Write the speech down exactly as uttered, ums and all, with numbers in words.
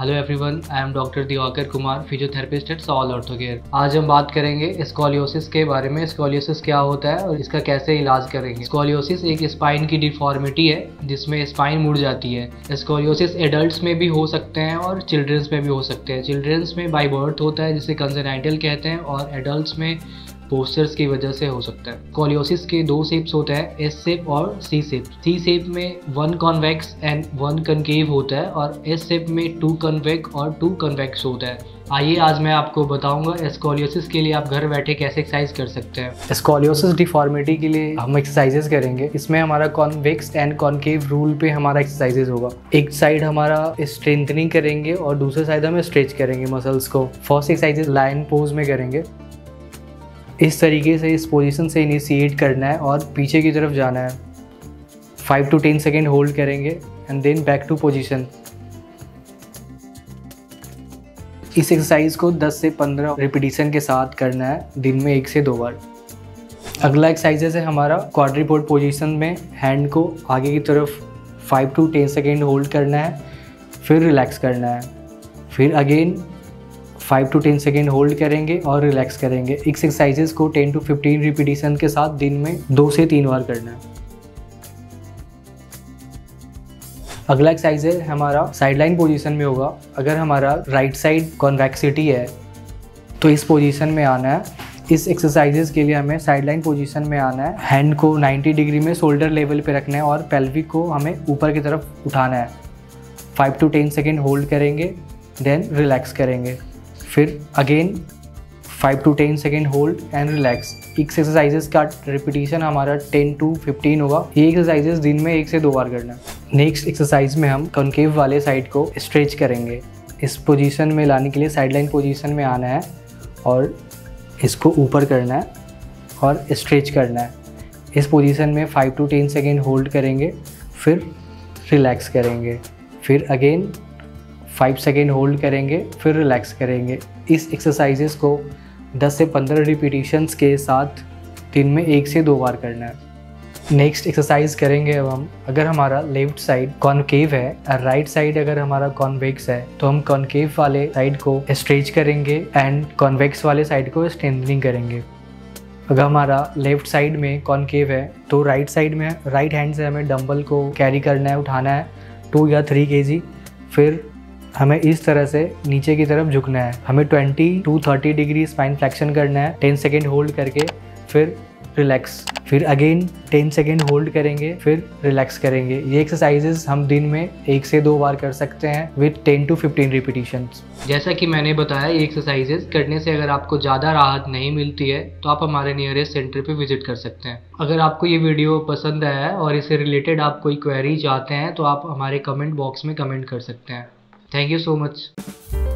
Hello everyone, I am doctor Diwakar Kumar, physiotherapist at SAOL Ortho Care. आज हम बात करेंगे स्कॉलियोसिस के बारे में। स्कॉलियोसिस क्या होता है और इसका कैसे इलाज करेंगे। स्कॉलियोसिस एक स्पाइन की डिफॉर्मिटी है जिसमें स्पाइन मुड़ जाती है। स्कॉलियोसिस एडल्ट्स में भी हो सकते हैं और चिल्ड्रंस में भी हो सकते हैं। चिल्ड्रंस में बाई बर्थ होता है जिसे कंजेनाइटल कहते हैं, और एडल्ट्स में पोस्चर्स की वजह से हो सकता है। स्कॉलियोसिस के दो शेप्स होते हैं, एस शेप और सी शेप। सी शेप में one convex and one concave होता है और एस शेप में टू कन्वेक और टू कन्वेक्स होता है। आइए आज मैं आपको बताऊंगा स्कॉलियोसिस के लिए आप घर बैठे कैसे एक्सरसाइज कर सकते हैं। स्कॉलियोसिस डिफॉर्मिटी के लिए हम एक्सरसाइजेस करेंगे। इसमें हमारा कॉन्वेक्स एंड कॉन्केव रूल पे हमारा एक्सरसाइजेस होगा। एक साइड हमारा स्ट्रेंथनिंग करेंगे और दूसरे साइड हम स्ट्रेच करेंगे मसल्स को। फर्स्ट एक्सरसाइजेस लायन पोज में करेंगे। इस तरीके से, इस पोजीशन से इनिशिएट करना है और पीछे की तरफ जाना है। Five to ten second hold करेंगे and then back to position. इस एक्सरसाइज को दस से पंद्रह रिपीटिशन के साथ करना है, दिन में एक से दो बार। अगला एक्सरसाइज है हमारा क्वाड्रीपोड पोजीशन में। हैंड को आगे की तरफ five to ten second hold करना है, फिर रिलैक्स करना है। फिर again five to ten second hold करेंगे और रिलैक्स करेंगे। इस एक्सरसाइजेस को टेन टू फिफ्टीन रिपीटिशन के साथ दिन में दो से तीन बार करना है। अगला एक्सरसाइज है हमारा साइडलाइन पोजीशन में होगा। अगर हमारा राइट साइड कॉन्वेक्सिटी है तो इस पोजीशन में आना है। इस एक्सरसाइजेस के लिए हमें साइडलाइन पोजीशन में आना है। हैंड को नाइन्टी डिग्री में शोल्डर लेवल पे रखना है और पेल्विक को हमें ऊपर की तरफ उठाना है। Five to ten second hold करेंगे, देन रिलैक्स करेंगे। फिर again five to ten second hold and relax. Exercises का रिपीटिशन हमारा टेन टू फिफ्टीन होगा। ये एक्सरसाइजेस दिन में एक से दो बार करना है। नेक्स्ट एक्सरसाइज में हम कॉन्केव वाले साइड को स्ट्रेच करेंगे। इस पोजीशन में लाने के लिए साइडलाइन पोजीशन में आना है और इसको ऊपर करना है और स्ट्रेच करना है। इस पोजीशन में five to ten second hold करेंगे, फिर रिलैक्स करेंगे। फिर अगेन फाइव सेकेंड होल्ड करेंगे, फिर रिलैक्स करेंगे। इस एक्सरसाइजेस को दस से पंद्रह रिपीटिशंस के साथ दिन में एक से दो बार करना है। नेक्स्ट एक्सरसाइज करेंगे अब हम। अगर हमारा लेफ्ट साइड कॉन्केव है और राइट साइड अगर हमारा कॉन्वेक्स है तो हम कॉन्केव वाले साइड को स्ट्रेच करेंगे एंड कॉन्वेक्स वाले साइड को स्ट्रेंथनिंग करेंगे। अगर हमारा लेफ्ट साइड में कॉन्केव है तो राइट साइड में राइट हैंड से हमें डम्बल को कैरी करना है, उठाना है टू या थ्री के जी। फिर हमें इस तरह से नीचे की तरफ झुकना है। हमें बीस टू तीस डिग्री स्पाइन फ्लेक्शन करना है, टेन सेकेंड होल्ड करके फिर रिलैक्स। फिर अगेन टेन सेकेंड होल्ड करेंगे, फिर रिलैक्स करेंगे। ये एक्सरसाइजेस हम दिन में एक से दो बार कर सकते हैं with ten to fifteen repetitions. जैसा कि मैंने बताया, ये एक्सरसाइजेस करने से अगर आपको ज़्यादा राहत नहीं मिलती है तो आप हमारे नियरेस्ट सेंटर पे विजिट कर सकते हैं। अगर आपको ये वीडियो पसंद आया है और इससे रिलेटेड आप कोई क्वेरी चाहते हैं तो आप हमारे कमेंट बॉक्स में कमेंट कर सकते हैं। Thank you so much.